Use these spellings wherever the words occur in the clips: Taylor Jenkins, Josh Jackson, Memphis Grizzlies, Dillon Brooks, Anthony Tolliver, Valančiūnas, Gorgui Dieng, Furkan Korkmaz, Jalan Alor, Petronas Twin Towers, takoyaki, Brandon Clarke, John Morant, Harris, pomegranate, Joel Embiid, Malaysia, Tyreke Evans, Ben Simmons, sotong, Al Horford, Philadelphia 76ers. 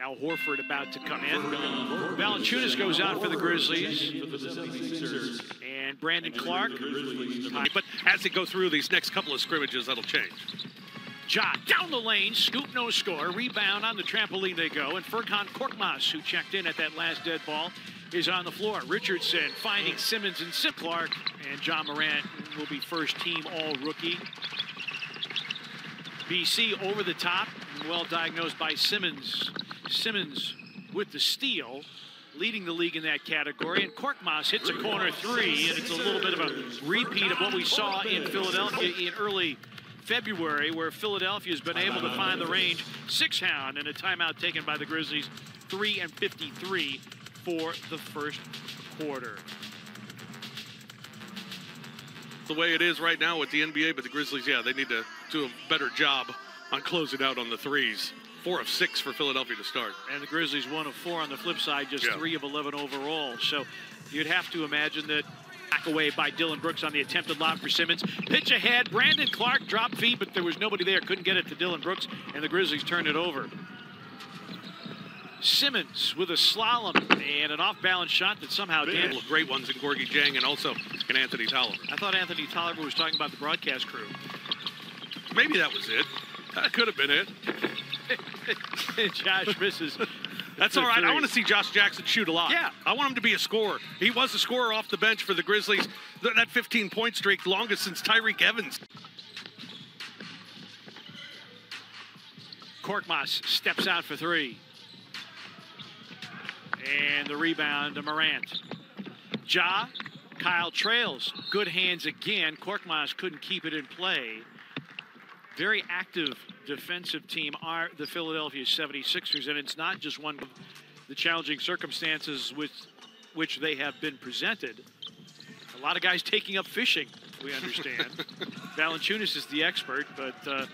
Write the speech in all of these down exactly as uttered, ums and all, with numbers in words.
Al Horford about to come in. Valančiūnas goes out for the Grizzlies. And Brandon Clarke. But as they go through these next couple of scrimmages, that'll change. Jot down the lane, scoop, no score, rebound on the trampoline they go, and Furkan Korkmaz, who checked in at that last dead ball, is on the floor. Richardson finding Simmons and Sip Clark, and John Morant will be first team all-rookie. B C over the top, well diagnosed by Simmons. Simmons with the steal, leading the league in that category, and Korkmaz hits a corner three, and it's a little bit of a repeat of what we saw in Philadelphia in early February, where Philadelphia's been able to find the range. Six-hound and a timeout taken by the Grizzlies. Three and fifty-three for the first quarter. The way it is right now with the N B A, but the Grizzlies, yeah, they need to do a better job on closing out on the threes. Four of six for Philadelphia to start. And the Grizzlies one of four on the flip side, just yeah. three of eleven overall. So you'd have to imagine that back away by Dillon Brooks on the attempted lob for Simmons. Pitch ahead, Brandon Clarke dropped feed, but there was nobody there. Couldn't get it to Dillon Brooks, and the Grizzlies turned it over. Simmons with a slalom and an off-balance shot that somehow did. Great ones in Gorgui Dieng and also in Anthony Tolliver. I thought Anthony Tolliver was talking about the broadcast crew. Maybe that was it. That could have been it. Josh misses. That's all right. I want to see Josh Jackson shoot a lot. Yeah. I want him to be a scorer. He was a scorer off the bench for the Grizzlies. That fifteen-point streak, longest since Tyreke Evans. Korkmaz steps out for three. And the rebound to Morant. Ja, Kyle trails. Good hands again. Korkmaz couldn't keep it in play. Very active defensive team are the Philadelphia seventy-sixers, and it's not just one of the challenging circumstances with which they have been presented. A lot of guys taking up fishing, we understand. Valančiūnas is the expert, but uh,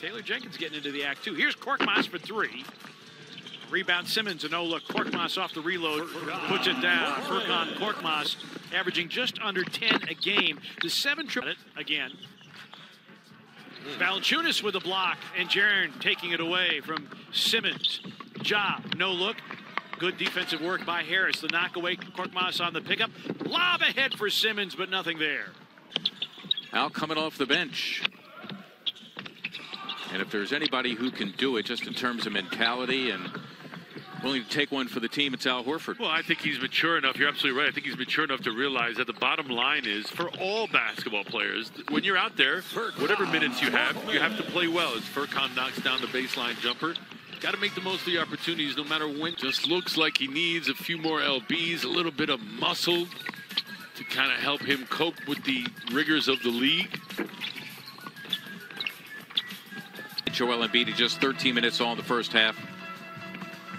Taylor Jenkins getting into the act, too. Here's Korkmaz for three. Rebound Simmons, and oh, look, Korkmaz off the reload, puts it down. Furkan Korkmaz averaging just under ten a game. The seven triple again. Valančiūnas with a block, and Jaren taking it away from Simmons. Ja, no look. Good defensive work by Harris. The knockaway, Korkmaz on the pickup. Lob ahead for Simmons, but nothing there. Al coming off the bench. And if there's anybody who can do it just in terms of mentality and willing to take one for the team, it's Al Horford. Well, I think he's mature enough. You're absolutely right. I think he's mature enough to realize that the bottom line is, for all basketball players, when you're out there, whatever minutes you have, you have to play well. As Furkan knocks down the baseline jumper, got to make the most of the opportunities no matter when. Just looks like he needs a few more L Bs, a little bit of muscle to kind of help him cope with the rigors of the league. Joel Embiid in just thirteen minutes all in the first half.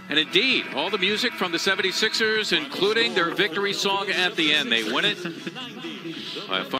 And indeed, all the music from the seventy-sixers, including their victory song at the end. They win it.